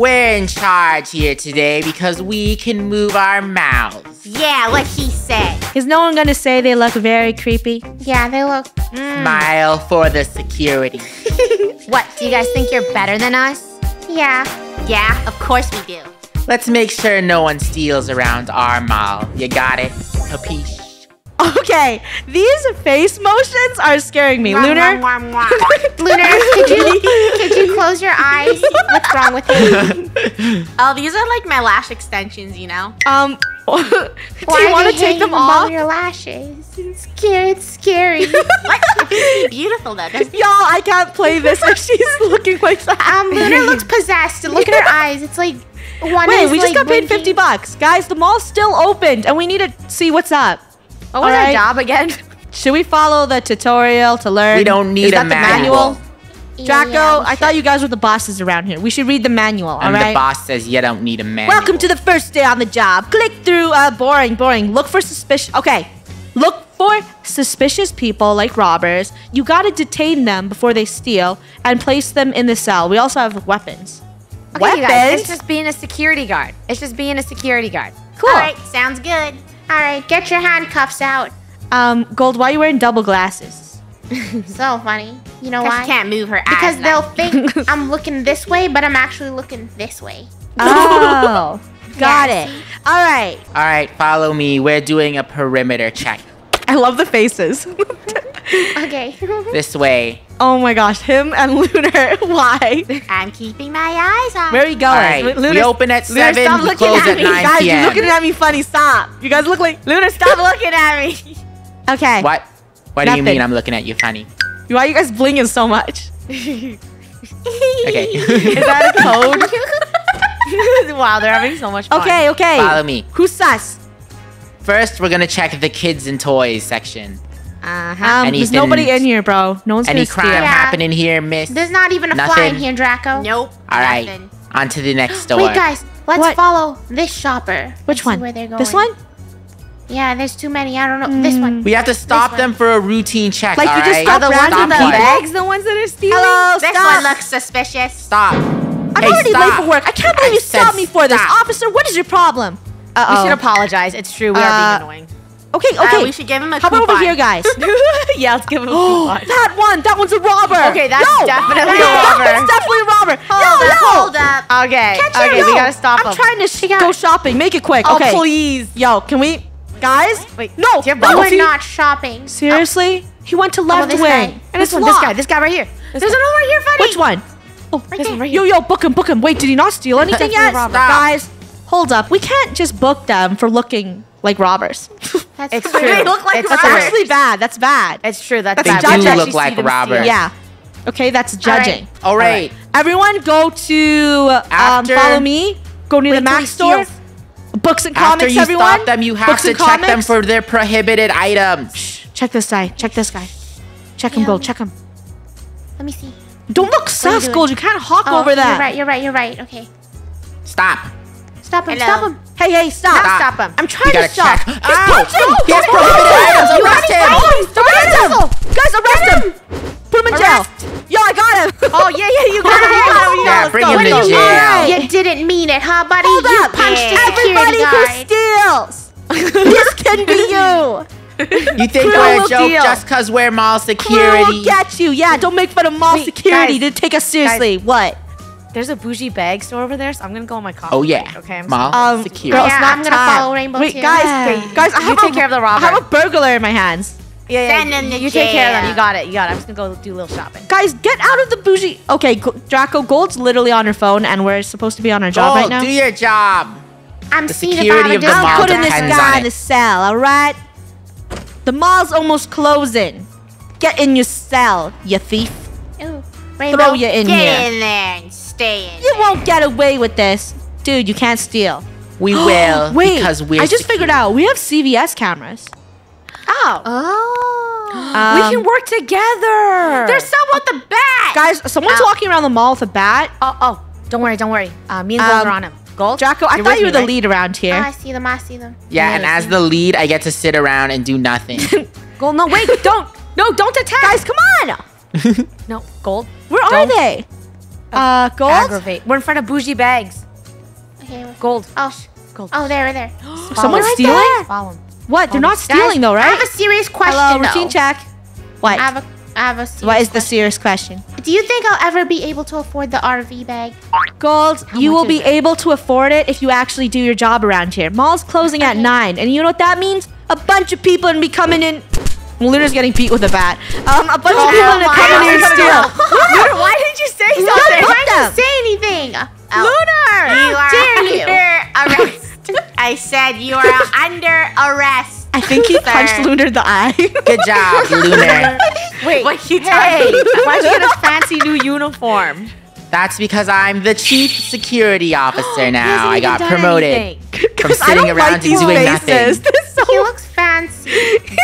We're in charge here today because we can move our mouths. Yeah, what she said. Is no one gonna say they look very creepy? Yeah, they look... Smile for the security. What, do you guys think you're better than us? Yeah. Yeah, of course we do. Let's make sure no one steals around our mall. You got it? Capiche? Okay, these face motions are scaring me. Lunar? Lunar, could you close your eyes? What's wrong with you? Oh, these are like my lash extensions, you know? Do you want to take them off? Your lashes. It's scary. What? It's beautiful, though, doesn't it? Y'all, I can't play this if she's looking like that. Lunar looks possessed. Look at her eyes. It's like... Wait, we just got paid $50. Guys, the mall's still opened, and we need to see what's up. What was our job again? Should we follow the tutorial to learn? We don't need a manual. Draco, yeah, I thought you guys were the bosses around here. We should read the manual, all right? And the boss says you don't need a manual. Welcome to the first day on the job. Click through boring. Look for suspicious. Okay. Look for suspicious people like robbers. You got to detain them before they steal and place them in the cell. We also have weapons. Okay, weapons? You guys, it's just being a security guard. Cool. All right. Sounds good. All right, get your handcuffs out. Gold, why are you wearing double glasses? So funny. You know why? She can't move her eyes. Because they'll think I'm looking this way, but I'm actually looking this way. Oh, got it. All right. All right, follow me. We're doing a perimeter check. I love the faces. Okay. This way. Oh my gosh, him and Lunar, why? I'm keeping my eyes on. Where are you going? Right. We open at 7, Lunar, we close at 9 guys, p.m. You're looking at me funny, stop. You guys look like, Lunar, stop looking at me. Okay. What? What do you mean I'm looking at you funny? Why are you guys blinging so much? Okay. Is that a code? Wow, they're having so much fun. Okay, okay. Follow me. Who's sus? First, we're going to check the kids and toys section. There's nobody in here, bro. No one's gonna steal. Any crime happening here, miss? There's not even a fly in here, Draco. Nope. Alright. On to the next door. Wait, guys. Let's follow this shopper. Which one? Where they're going. This one? Yeah, there's too many. I don't know. This one. We have to stop them for a routine check, like, alright? Like, you just stop the ones with the bags, the ones that are stealing? Hello, stop. This one looks suspicious. Stop. I'm already late for work. I can't believe you stopped me for this. Officer, what is your problem? We should apologize. It's true. We are being annoying. Okay, okay. We should give him a coupon. How about over here, guys? Yeah, let's give him a coupon. That one's a robber. Okay, that's definitely a robber. Hold up. Okay, we gotta stop him. I'm trying to go shopping. Make it quick. Okay. Please. Yo, can we? Guys? Wait. No. We're not shopping. Seriously? He went to left wing. And it's locked. This guy right here. There's another right here, buddy. Which one? Oh, this one right here. Yo, book him. Wait, did he not steal anything yet? Guys, hold up. We can't just book them for looking like robbers. It's true. They look like robbers. That's actually bad. That's bad. It's true. That's bad. They do look like robbers. Yeah. Okay, that's judging. All right. Everyone go to follow me. Go near the Max store. Books and comics, everyone. After you stop them, you have to check them for their prohibited items. Shh. Check this guy. Check this guy. Check him, Gold. Check him. Let me see. Don't look sus, Gold. You can't hawk over that. You're right. Okay. Stop. Stop him. Hey, stop him. I'm trying to stop. He's punching. He has prohibited items. Arrest him. Guys, arrest him. Put him in jail. Yo, I got him. Oh, yeah, you got him. Yeah, bring him to jail. You didn't mean it, huh, buddy? Hold up. Everybody who steals. This can be you. You think we're a joke just because we're mall security? We'll get you. Yeah, don't make fun of mall security. They take us seriously. What? There's a bougie bag store over there, so I'm gonna go on my coffee. Oh yeah. Break, okay. I'm mall secure. Girl, yeah, I'm gonna follow Rainbow. Wait, too. Guys, I have you take care of the robber. I have a burglar in my hands. Yeah. You take care of them. You got it. I'm just gonna go do a little shopping. Guys, get out of the bougie. Okay, Draco, Gold's literally on her phone, and we're supposed to be on our job right now. Do your job. I'm seeing if I'm doing. I'm putting this guy in the cell. All right. The mall's almost closing. Get in your cell, you thief. Ooh. Rainbow, throw you in here. Get in there and stay in there. You won't get away with this. Dude, you can't steal. We will. Wait, because we're secure. Figured out we have CVS cameras. Oh. We can work together. There's someone with a bat. Guys, someone's walking around the mall with a bat. Oh. Don't worry. Me and Gold are on him. Gold? Draco, I thought you were the lead around here. Oh, I see them. Yeah, and as the lead, I get to sit around and do nothing. Gold, no, wait. Don't attack. Guys, come on. No, Gold. Where are they? Gold? Aggravate. We're in front of bougie bags. Okay. Gold. Oh. Gold. Oh, there, there. Someone's right stealing? There. What? They're not stealing, guys, though, right? I have a serious question. Hello, routine check. What? I have a serious What is the serious question? Do you think I'll ever be able to afford the RV bag? Gold, you will be able to afford it if you actually do your job around here. Mall's closing at 9, and you know what that means? A bunch of people are going to be coming in. Luna's getting beat with a bat. A bunch of people are going to come in and steal. Luna, why did you say something? Why didn't you say anything? Oh. Lunar! You are under arrest. I said you are under arrest. I think he punched Lunar in the eye. Good job, Lunar. Wait, what you why'd you get a fancy new uniform? That's because I'm the chief security officer now. I got promoted from sitting around to doing nothing. He looks fancy.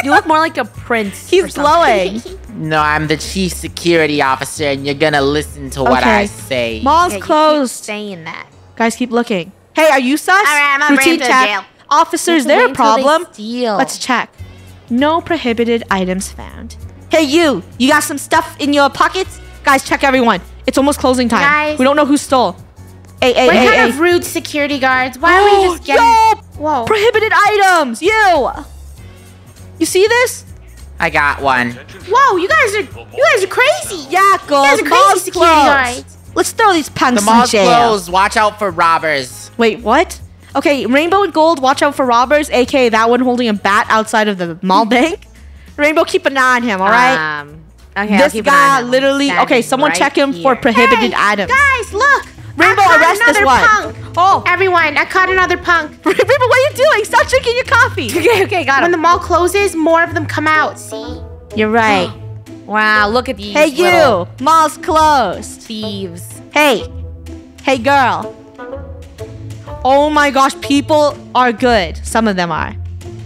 You look more like a prince. He's glowing. No, I'm the chief security officer, and you're gonna listen to what I say. Mall's closed. Saying that, guys, keep looking. Hey, are you sus? All right, I'm going to jail. Officers, they're a problem. Let's check. No prohibited items found. Hey, you! You got some stuff in your pockets? Guys, check everyone. It's almost closing time. Guys, we don't know who stole. What kind of rude security guards? Why are we just getting... Whoa. Prohibited items! You! You see this? I got one. Whoa, you guys are crazy! Yeah, girls, you guys are crazy security guards. Let's throw these punks in jail. The mall's closed. Watch out for robbers. Wait, what? Okay, Rainbow and Gold, watch out for robbers, a.k.a. that one holding a bat outside of the mall bank. Rainbow, keep an eye on him, all right? Okay, this guy literally... Okay, someone check him for prohibited items. Guys, look! Rainbow, arrest this one. Oh, everyone, I caught another punk. Rainbow, what are you doing? Stop drinking your coffee. Okay, got him. When the mall closes, more of them come out, see? You're right. Wow, look at these little... you! Mall's closed. Thieves. Hey, girl. Oh my gosh, people are good. Some of them are.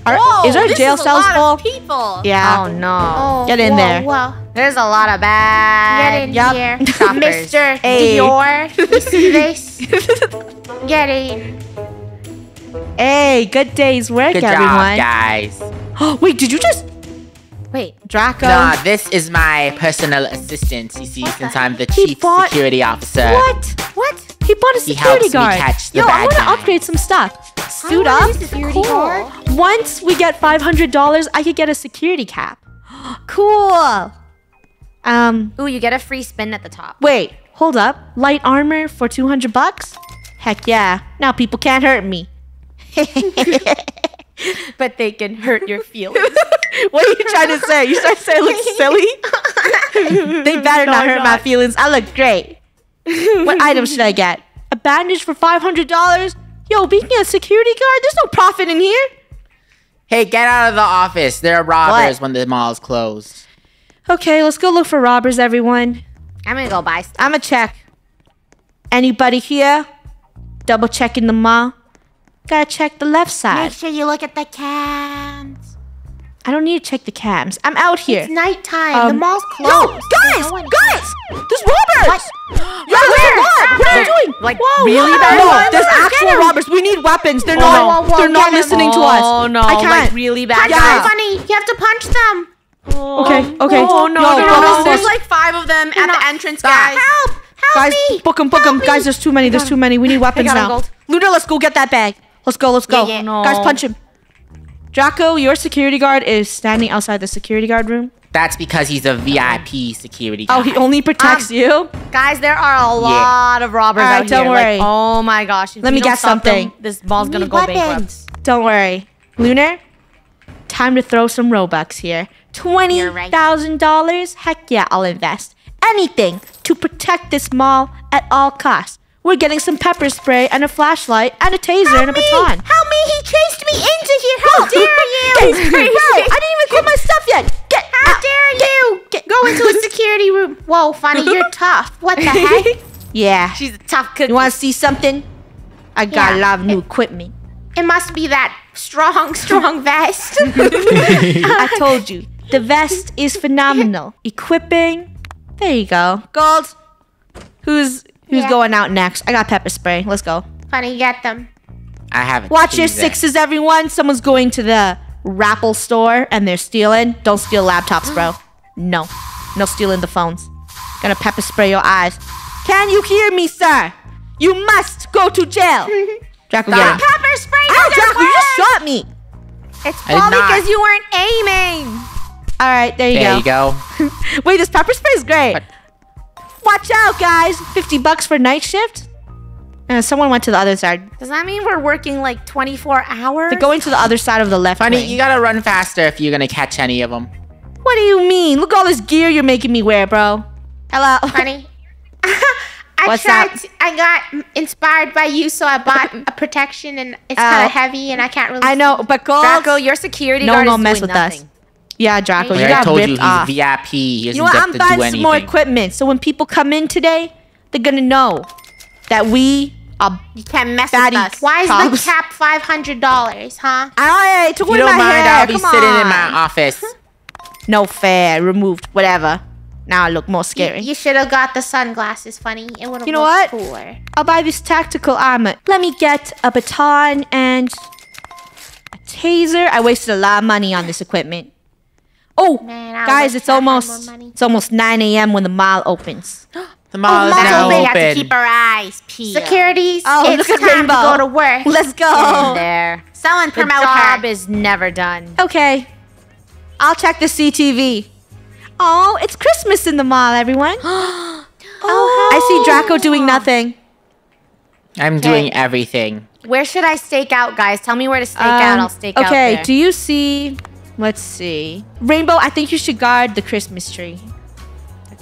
Whoa, is our jail cells full? People. Yeah. Oh no. Oh, get in there. Whoa. There's a lot of bad. Get in here, Mr. Dior. You see this? Get in. Hey, good day's work, everyone. Good job, guys. Oh wait, did you just? Wait, Draco. Nah, this is my personal assistant. You see, since I'm the chief security officer. What? He bought a security guard. Yo, I want to upgrade some stuff. Suit up. Cool. Once we get $500, I could get a security cap. Cool. Ooh, you get a free spin at the top. Wait, hold up. Light armor for $200? Heck yeah. Now people can't hurt me. But they can hurt your feelings. What are you trying to say? You trying to say I look silly? They better not hurt my feelings. I look great. What item should I get? A bandage for $500? Yo, being a security guard, there's no profit in here. Hey, get out of the office. There are robbers when the mall's closed. Okay, let's go look for robbers, everyone. I'm gonna go buy stuff. I'm gonna check. Anybody here? Double checking the mall. Gotta check the left side. Make sure you look at the cams. I don't need to check the cams. I'm out here. It's nighttime. The mall's closed. No, guys! There's robbers! What are you doing? Like, whoa, really bad? No, there's actual robbers. We need weapons. They're not listening to us. Oh no, I can't. Like, really bad. That's funny. You have to punch them. Okay. Oh no. There's like 5 of them at the entrance, guys. Help! Help me! Guys, book them. Guys, there's too many. There's too many. We need weapons now. Luna, let's go get that bag. Let's go. Guys, punch him. Draco, your security guard is standing outside the security guard room. That's because he's a VIP security guard. Oh, he only protects you? Guys, there are a lot of robbers out here. Don't worry. Like, oh my gosh. Let me guess something. This mall's going to go bankrupt. Don't worry. Lunar, time to throw some Robux here. $20,000? Heck yeah, I'll invest. Anything to protect this mall at all costs. We're getting some pepper spray and a flashlight and a taser and a baton. Help me! He chased me into here! How dare you! He's crazy. I didn't even get my stuff yet! Get How out. Dare you! Get. Go into a security room! Whoa, Fanny, you're tough. What the heck? Yeah. She's a tough cookie. You wanna see something? I got a lot of new equipment. It must be that strong vest. I told you. The vest is phenomenal. Equipping. There you go. Gold. Who's going out next? I got pepper spray. Let's go. Funny, get them. I haven't. Watch your sixes, everyone. Someone's going to the Rapple store and they're stealing. Don't steal laptops, bro. No stealing the phones. Gonna pepper spray your eyes. Can you hear me, sir? You must go to jail. Draco, get him. Pepper spray. Ow, Draco, you just shot me. It's probably because you weren't aiming. All right, there you go. Wait, this pepper spray is great. What? Watch out, guys. $50 for night shift. Someone went to the other side. Does that mean we're working like 24 hours? They're going to the other side of the left wing. You gotta run faster if you're gonna catch any of them. What do you mean? Look at all this gear you're making me wear, bro. Hello. Honey. I got inspired by you, so I bought a protection, and it's kind of heavy, and I can't really... I know, but Draco, your security guard is doing nothing. No one will mess with us. Yeah, Draco, you got ripped off. I told you, he's VIP. You know what? I'm buying some more equipment, so when people come in today, they're gonna know that we... You can't mess with us. Why is the cap $500, huh? I took one of my hair. Come on. You don't mind, I'll be sitting in my office. No fair. Removed. Whatever. Now I look more scary. You should have got the sunglasses, funny. It would have looked cooler. I'll buy this tactical armor. Let me get a baton and a taser. I wasted a lot of money on this equipment. Oh, man, guys, it's almost 9 a.m. when the mall opens. The mall is now open. We have to keep our eyes peeled. Securities, it's time to go to work. Let's go. Get in there. Someone promote her. The job is never done. Okay. I'll check the CTV. Oh, it's Christmas in the mall, everyone. I see Draco doing nothing. I'm doing everything. Where should I stake out, guys? Tell me where to stake out. I'll stake out there. Okay, do you see... Let's see. Rainbow, I think you should guard the Christmas tree.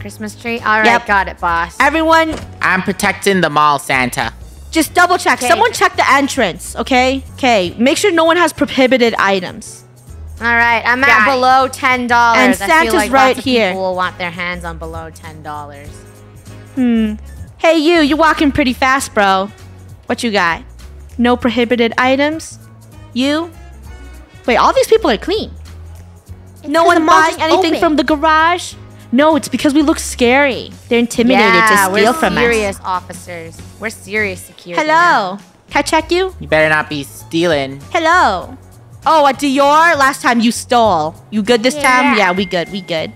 Christmas tree? All right, got it, boss. Everyone. I'm protecting the mall, Santa. Just double check. Someone check the entrance, okay? Okay, make sure no one has prohibited items. All right, I'm at below $10. And Santa's right here. People will want their hands on below $10. Hmm. Hey, you're walking pretty fast, bro. What you got? No prohibited items? You? Wait, all these people are clean. No one buying anything from the garage? No, it's because we look scary. They're intimidated to steal from us. We're serious officers. We're serious security. Hello. Now. Can I check you? You better not be stealing. Hello. Oh, at Dior, last time you stole. You good this time? Yeah, we good. We good.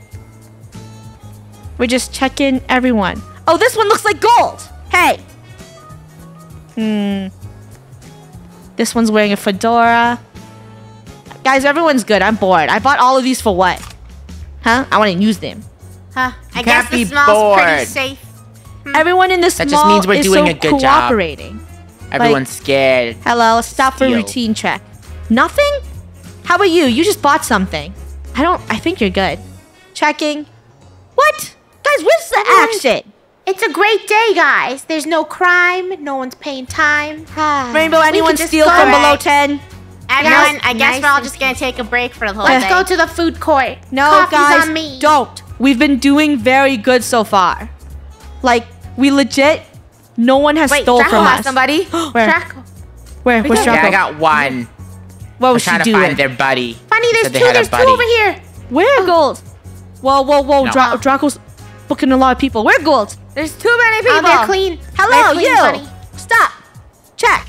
We're just checking everyone. Oh, this one looks like gold. Hey. Hmm. This one's wearing a fedora. Guys, everyone's good. I'm bored. I bought all of these for what? Huh? I want to use them. Huh? I guess this mall's pretty safe. Hmm. Everyone in this mall is cooperating. Everyone's scared. Hello, stop for routine check. Nothing? How about you? You just bought something. I think you're good. Checking. What? Guys, where's the action? It's a great day, guys. There's no crime. No one's paying time. Rainbow, anyone steal from below 10? Everyone, I guess we're all just going to take a break for the whole day. Let's go to the food court. No, guys, don't. We've been doing very good so far. Like, we legit, no one has stolen from us. Somebody. Where? Draco. Where? Where's Draco? Yeah, I got one. What was she doing? Trying to find their buddy. Funny, there's two over here. Where? Gold. Whoa, whoa, whoa. No. Draco's booking a lot of people. Where? Gold. There's too many people. They're clean. Hello, you. Stop. Check.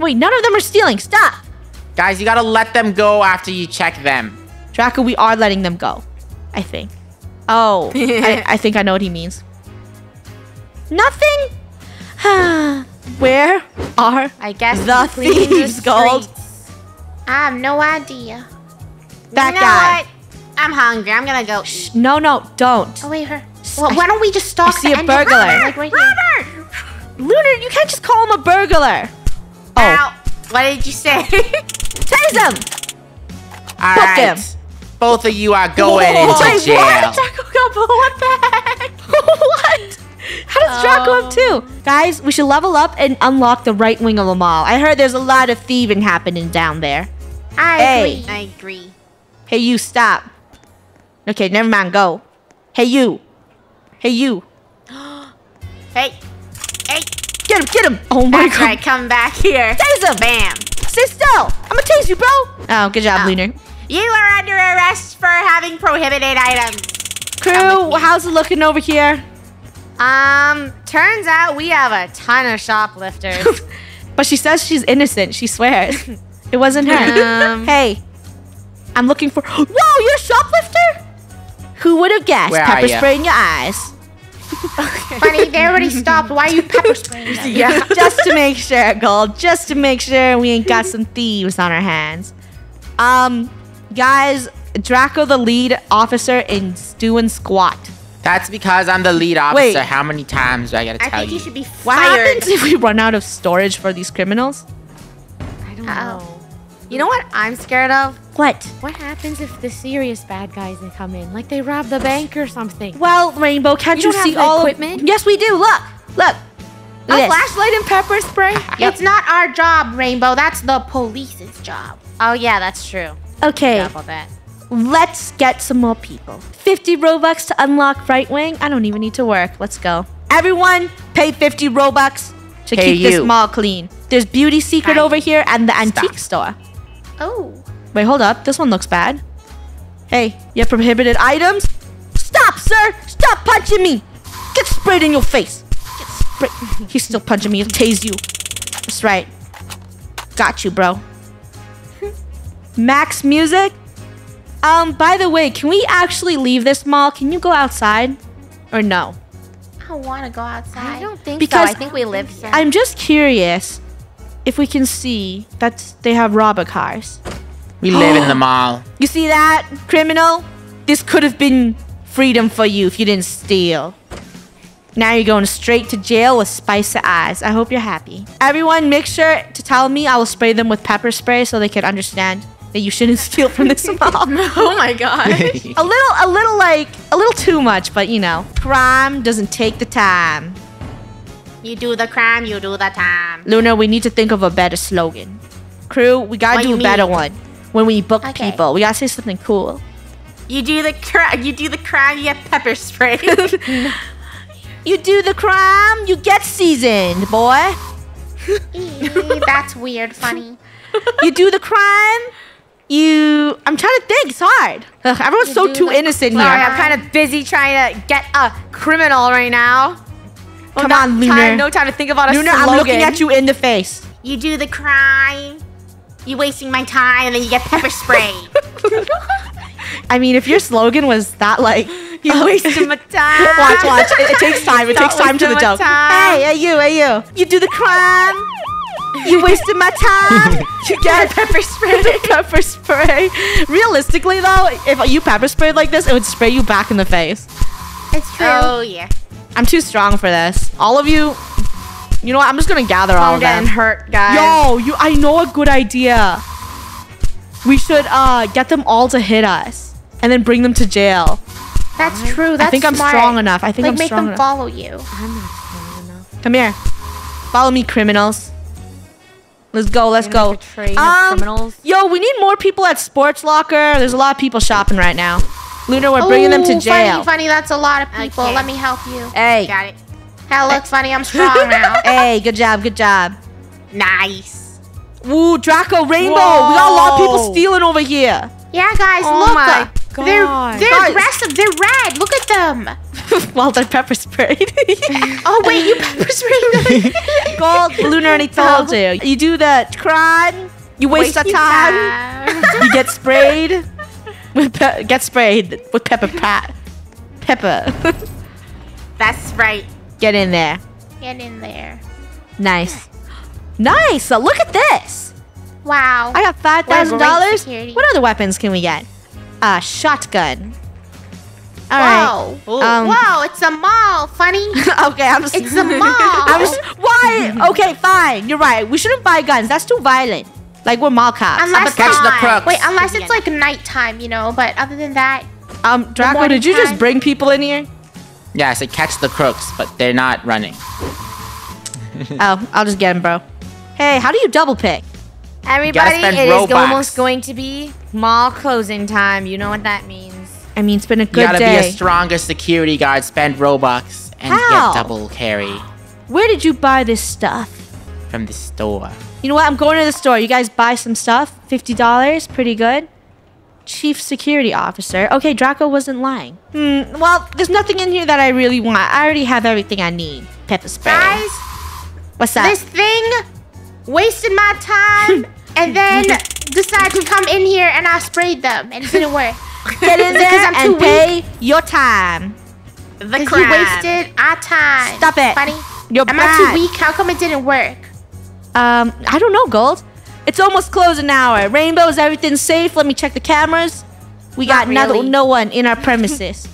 Wait, none of them are stealing. Stop. Guys, you gotta let them go after you check them. Draco, we are letting them go, I think. Oh, I think I know what he means. Nothing? Where are the thieves, Gold? I have no idea. That guy. What? I'm hungry. I'm gonna go. Shh, no, don't. Oh, wait, why don't we just stalk the end? I see a burglar. Robert! Like right here. Lunar, you can't just call him a burglar. Oh. Ow. What did you say? Tase him! All right. Both of you are going into jail. What? Draco got pulled back. What? How does Draco up too? Guys, we should level up and unlock the right wing of the mall. I heard there's a lot of thieving happening down there. I agree. I agree. Hey, you, stop. Okay, never mind. Go. Hey, you. Hey, you. Hey. Hey. Get him, get him. Oh, my God. Right, come back here. Tase him. Bam. Sit still. I'm going to tase you, bro. Oh, good job, Lunar. You are under arrest for having prohibited items. Crew, how's it looking over here? Turns out we have a ton of shoplifters. But she says she's innocent. She swears. It wasn't her. Hey, I'm looking for... Whoa, you're a shoplifter? Who would have guessed? Pepper spray in your eyes. Okay. Funny, they already stopped. Why are you pepper spraying them? Yeah. Just to make sure, Gold. Just to make sure we ain't got some thieves on our hands. Guys, Draco, the lead officer, is doing squat. That's because I'm the lead officer. Wait. How many times do I gotta tell you? I think you should be fired. What happens if we run out of storage for these criminals? I don't know. You know what I'm scared of? What? What happens if the serious bad guys they come in? Like they rob the bank or something. Well, Rainbow, can't you see all equipment? Yes, we do. Look. Look. A flashlight and pepper spray? Yep. It's not our job, Rainbow. That's the police's job. Oh, yeah, that's true. Okay. About that. Let's get some more people. 50 Robux to unlock Right Wing. I don't even need to work. Let's go. Everyone, pay 50 Robux to keep this mall clean. There's Beauty Secret over here and the antique store. Oh. Wait, hold up. This one looks bad. Hey, you have prohibited items? Stop, sir! Stop punching me! Get sprayed in your face! Get sprayed. He's still punching me. He'll tase you. That's right. Got you, bro. Max Music? By the way, can we actually leave this mall? Can you go outside? Or no? I don't want to go outside. I don't think so. I think we live here. I'm just curious. If we can see that they have robber cars. We live in the mall. You see that, criminal? This could have been freedom for you if you didn't steal. Now you're going straight to jail with spicy eyes. I hope you're happy. Everyone, make sure to tell me. I will spray them with pepper spray so they can understand that you shouldn't steal from this mall. Oh my gosh. a little too much, but you know. Crime doesn't take the time. You do the crime, you do the time. Lunar, we need to think of a better slogan. Crew, we gotta do a better one. When we book people, we gotta say something cool. You do the crime, you get pepper sprayed. You do the crime, you get seasoned, boy. That's weird, funny. You do the crime, you... I'm trying to think, it's hard. Ugh, everyone's so too innocent here. Sorry, I'm kind of busy trying to get a criminal right now. Come on, Lunar. No time to think about a slogan. Lunar, I'm looking at you in the face. You do the crime. You're wasting my time, and then you get pepper spray. I mean, if your slogan was that, like, you're wasting my time. Watch, watch. It takes time. It takes time to the joke. Hey, are you? You do the crime. You wasted my time. You get pepper spray. Pepper spray. Realistically, though, if you pepper sprayed like this, it would spray you back in the face. It's true. Oh, yeah. I'm too strong for this. All of you, you know what? I'm just gonna gather all of them. I'm getting hurt, guys. Yo, I know a good idea. We should get them all to hit us and then bring them to jail. That's true. That's smart. I think I'm strong enough. I think I'm strong enough. Like, make them follow you. I'm not strong enough. Come here. Follow me, criminals. Let's go. Let's go. Yo, we need more people at Sports Locker. There's a lot of people shopping right now. Lunar, we're bringing them to jail. Funny, that's a lot of people. Okay. Let me help you. Hey. Got it. Hell, look, Funny, I'm strong now. Hey, good job, good job. Nice. Ooh, Draco, Rainbow, we got a lot of people stealing over here. Yeah, guys, look. Oh, my God. They're aggressive. They're red. Look at them. Well, they're pepper sprayed. Oh, wait, you pepper sprayed them. Gold, Lunar, and I told you. You do the crime. You waste our time. You get sprayed. Get sprayed with pepper. That's right. Get in there. Get in there. Nice. Nice. Look at this. Wow. I got $5,000. What other weapons can we get? A shotgun. All right. Whoa! It's a mall, Funny. Okay, I'm just. It's a mall. Why? Okay, fine. You're right. We shouldn't buy guns. That's too violent. Like, we're mall cops. Unless unless it's like nighttime, you know. But other than that, Draco, did you just bring people in here? Yeah, I said catch the crooks, but they're not running. Oh, I'll just get him, bro. Hey, how do you double pick? Everybody, it is almost going to be mall closing time. You know what that means. I mean, it's been a good day. You gotta be a stronger security guard. Spend Robux and get double carry. Where did you buy this stuff? From the store. You know what? I'm going to the store. You guys buy some stuff. $50. Pretty good. Chief security officer. Okay, Draco wasn't lying. Well, there's nothing in here that I really want. I already have everything I need. Pepper spray. Guys. What's up? This thing wasted my time and then decided to come in here and I sprayed them. And it didn't work. Get in there and pay your time. The crab. You wasted our time. Stop it. Funny. Am I too weak? How come it didn't work? I don't know, Gold. It's almost closing now. Rainbow, is everything safe? Let me check the cameras. We got no one in our premises.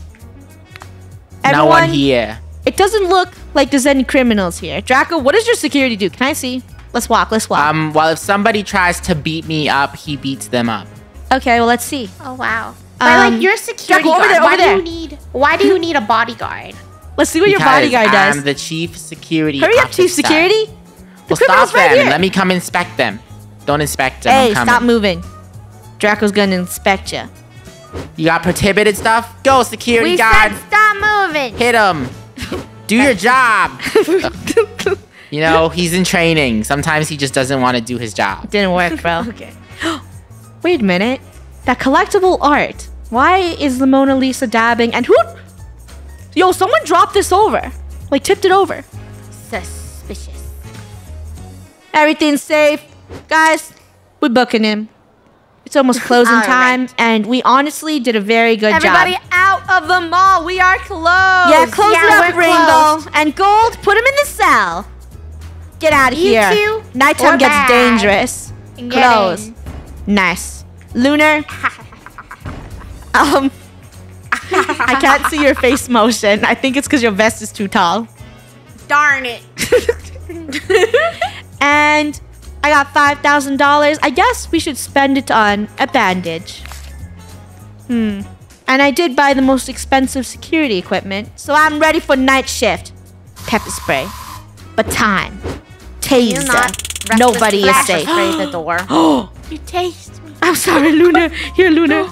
Everyone, no one here. It doesn't look like there's any criminals here. Draco, what does your security do? Can I see? Let's walk, let's walk. Well, if somebody tries to beat me up, he beats them up. Okay, well, let's see. Oh, wow. But, like, your security guard, why do you need a bodyguard? Let's see what your bodyguard does. I'm the chief security officer. Hurry up, chief security. Well, stop them. Let me come inspect them. Don't inspect them. Hey, stop moving. Draco's gonna inspect you. You got prohibited stuff? Go, security guard. We said stop moving. Hit him. Do your job. You know, he's in training. Sometimes he just doesn't want to do his job. Didn't work, bro. Okay. Wait a minute. That collectible art. Why is the Mona Lisa dabbing? And who? Yo, someone dropped this over. Like, tipped it over. Suspicious. Everything's safe. Guys, we're booking him. It's almost closing time, and we honestly did a very good job. Everybody out of the mall. We are closed. Yeah, close it up, Rainbow. And Gold, put him in the cell. Get out of here. Nighttime gets dangerous. Close. Nice. Lunar. I can't see your face motion. I think it's because your vest is too tall. Darn it. And I got $5,000. I guess we should spend it on a bandage. And I did buy the most expensive security equipment, so I'm ready for night shift. Pepper spray. Baton. Taser. Nobody is safe. Spray the door. You tased me. I'm sorry, Lunar. Here, Lunar.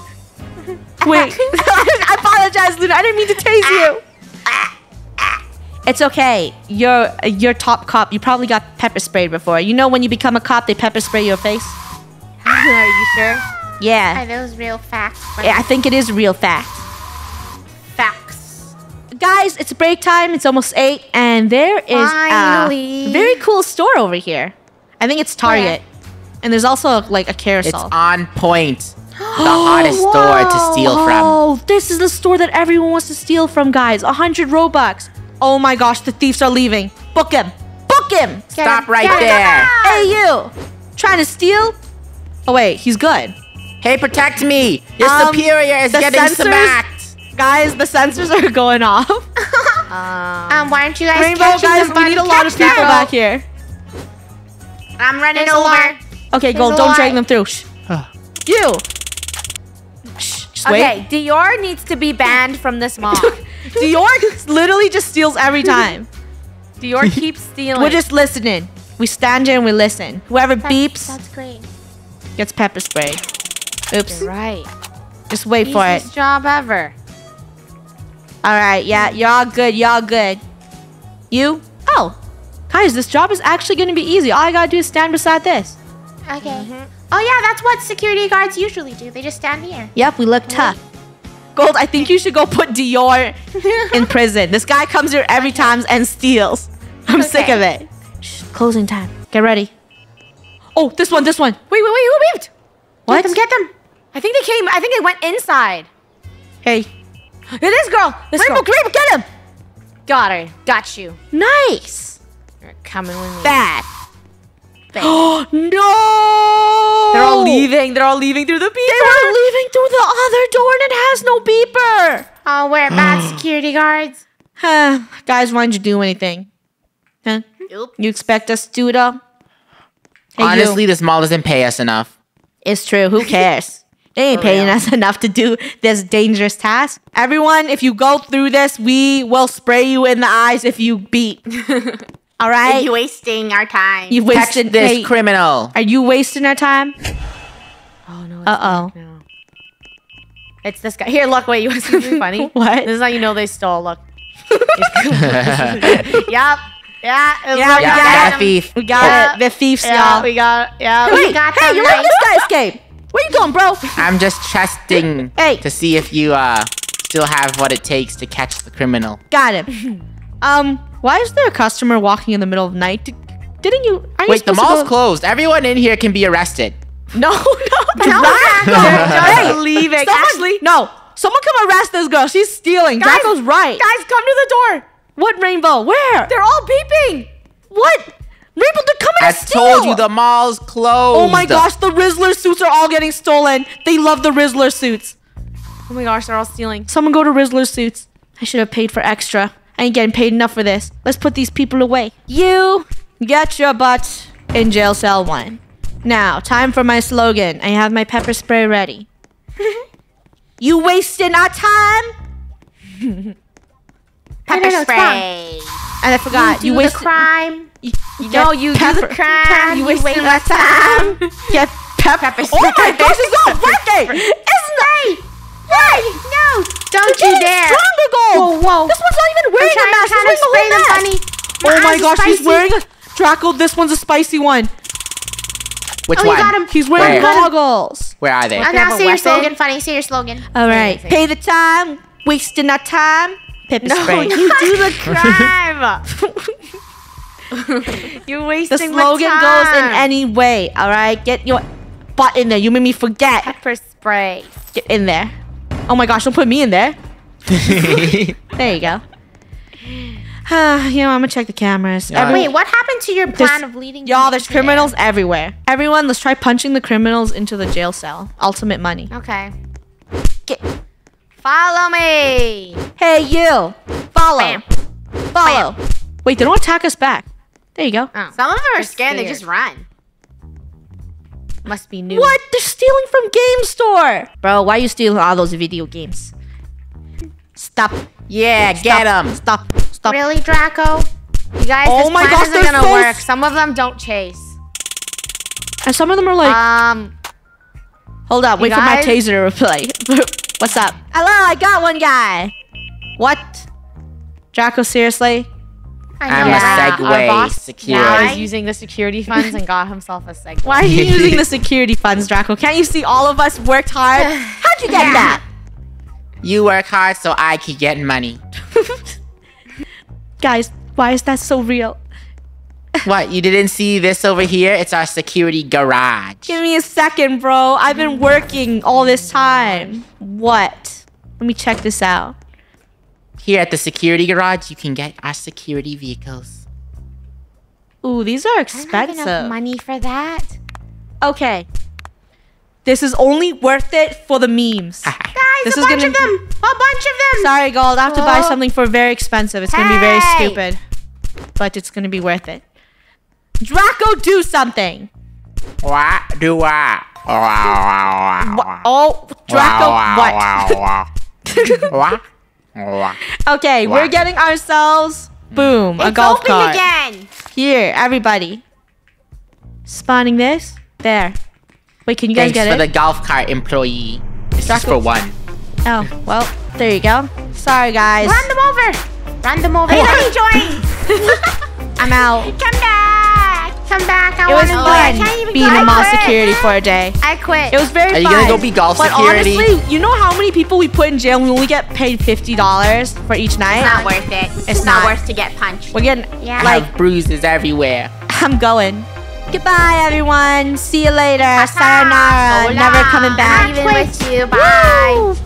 Wait. I apologize, Lunar. I didn't mean to tase you. It's okay. You're top cop. You probably got pepper sprayed before. You know when you become a cop, they pepper spray your face? Are you sure? Yeah. Are those real facts? Yeah, I think it is real facts. Facts. Guys, it's break time. It's almost 8. And there is a very cool store over here. I think it's Target. Yeah. And there's also like a carousel. It's on point. The hottest store to steal from. Oh, this is the store that everyone wants to steal from, guys. 100 Robux. Oh my gosh, the thieves are leaving. Book him. Book him. Stop right there. Hey, you. Trying to steal? Oh, wait. He's good. Hey, protect me. Your superior is getting smacked. Guys, the sensors are going off. Why aren't you guys catching somebody? We need a lot of people back here. I'm running over. Okay, Gold, don't drag them through. You. Just wait. Okay, Dior needs to be banned from this mall. Dior literally just steals every time. Dior keeps stealing. We're just listening. We stand here and we listen. Whoever beeps gets pepper sprayed. Oops. You're right. Just wait for it. Easiest job ever. All right. Yeah. Y'all good. Y'all good. You? Oh. Guys, this job is actually going to be easy. All I got to do is stand beside this. Okay. Oh, yeah. That's what security guards usually do. They just stand here. Yep. We look tough. Gold, I think you should go put Dior in prison. This guy comes here every time and steals. I'm sick of it. Shh, closing time. Get ready. Oh, this one, this one. Wait, wait, wait, who beeped? What? Get them, get them. I think they came. I think they went inside. Hey. This girl. Rainbow, get him. Got her. Got you. Nice. You're coming with me. Bad. Oh, no! They're all leaving. They're all leaving through the beeper. They were leaving through the other door and it has no beeper. Oh, we're bad security guards. Guys, why didn't you do anything? Huh? Nope. You expect us to do it all? Hey, honestly, this mall doesn't pay us enough. It's true. Who cares? They ain't paying us enough to do this dangerous task. Everyone, if you go through this, we will spray you in the eyes if you beat. All right. You're wasting our time. You wasted this criminal. Are you wasting our time? Oh no. No. It's this guy. Here, look. Wait, you want something funny? What? This is how you know they stole. Look. Yeah. We got it. The thieves, y'all. Yeah, we got it. Yeah. Wait. We got you let this guy escape. Where you going, bro? I'm just testing to see if you still have what it takes to catch the criminal. Got him. Why is there a customer walking in the middle of the night? Didn't you? Wait, the mall's closed. Everyone in here can be arrested. No, no, no. They're just leaving. Actually, no. Someone come arrest this girl. She's stealing. Guys, Draco's right. Guys, come to the door. What rainbow? Where? They're all beeping. What? Rainbow, they're coming to steal. I told you the mall's closed. Oh my gosh, the Rizzler suits are all getting stolen. They love the Rizzler suits. Oh my gosh, they're all stealing. Someone go to Rizzler suits. I should have paid for extra. I ain't getting paid enough for this. Let's put these people away. You get your butt in jail cell 1. Now, time for my slogan. I have my pepper spray ready. You wasting our time? Pepper spray. And I forgot. You waste crime. You waste my time. Get pepper spray. Oh my gosh, it's not working. It's not. No! Don't you dare! Stronger gold! Whoa, whoa! This one's not even wearing a mask. She's wearing the whole mask. Oh my gosh, he's wearing a Draco. This one's a spicy one. Which one? Oh, you got him. He's wearing goggles. Where are they? And now say your slogan, Funny. Say your slogan. All right. Pay the time. Wasting our time. Pepper spray. No, you do the crime. You're wasting the time. The slogan goes in any way. All right. Get your butt in there. You made me forget. Pepper spray. Get in there. Oh my gosh, don't put me in there. There you go. You know, I'm gonna check the cameras. Yeah. Wait, what happened to your plan of leading? Y'all, there's criminals everywhere. Everyone, let's try punching the criminals into the jail cell. Ultimate money. Okay. Follow me. Hey, you. Follow. Bam. Follow. Bam. Wait, they don't attack us back. There you go. Oh. Some of them are scared. They just run. Must be new. What? They're stealing from Game Store. Bro, why are you stealing all those video games? Stop. Yeah, stop. Get them. Stop. Stop. Really, Draco? You guys, oh my gosh, this plan isn't gonna work. Some of them don't chase. And some of them are like... Hold up. Wait for my taser to play. What's up? Hello, I got one guy. What? Draco, seriously? I'm a Segway. Our boss is using the security funds and got himself a Segway. Why are you using the security funds, Draco? Can't you see all of us worked hard? How'd you get that? You work hard so I could get money. Guys, why is that so real? What? You didn't see this over here? It's our security garage. Give me a second, bro. I've been working all this time. What? Let me check this out. Here at the security garage, you can get our security vehicles. Ooh, these are expensive. I don't have enough money for that. Okay. This is only worth it for the memes. Guys, a bunch of them. A bunch of them. Sorry, Gold. I have to buy something for very expensive. It's going to be very stupid. But it's going to be worth it. Draco, do something. What do I? Oh, Draco, what? What? Okay, we're getting ourselves, boom, a golf cart. Again. Here, everybody. Spawning this. There. Wait, can you guys get it? Thanks for the golf cart employee. This is for one. Oh, well, there you go. Sorry, guys. Run them over. Run them over. Hey, let me join. I'm out. Come back. Come back. I want to go. I can't even beat mall security for a day. I quit. It was very fun. Are you going to go be golf security? But honestly, you know how many people we put in jail and we only get paid $50 for each night? It's not worth it. It's not worth to get punched. We're getting like bruises everywhere. I'm going. Goodbye, everyone. See you later. Sayonara. Never coming back. I'm even with you. Bye. Woo.